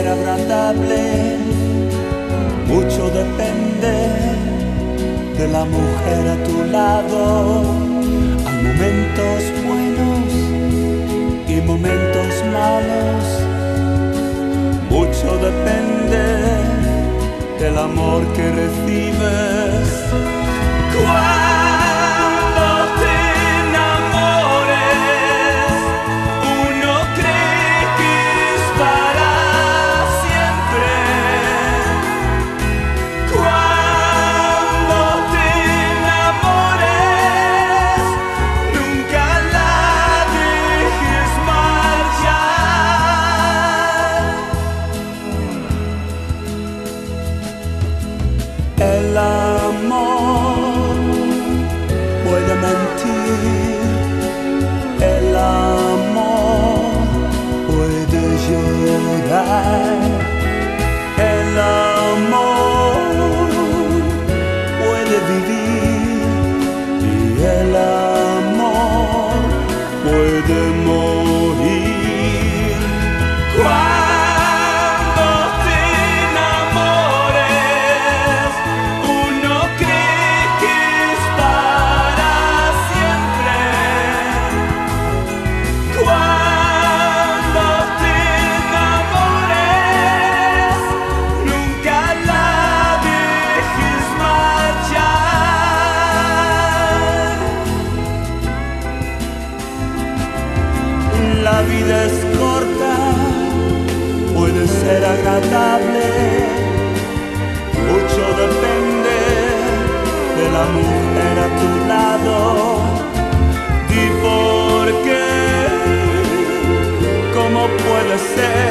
ser agradable, mucho depende de la mujer a tu lado. Hay momentos buenos y momentos malos, mucho depende del amor que recibes. El amor puede mentir, el amor puede llorar, el amor puede vivir y el amor puede morir. La vida es corta, puede ser agradable, mucho depende de la mujer a tu lado. Di por qué, cómo puede ser.